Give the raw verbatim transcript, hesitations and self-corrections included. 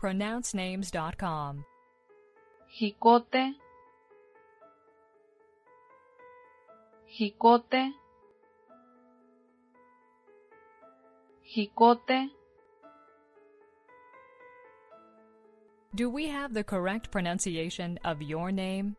pronounce names dot com. Jicote, jicote, jicote. Do we have the correct pronunciation of your name?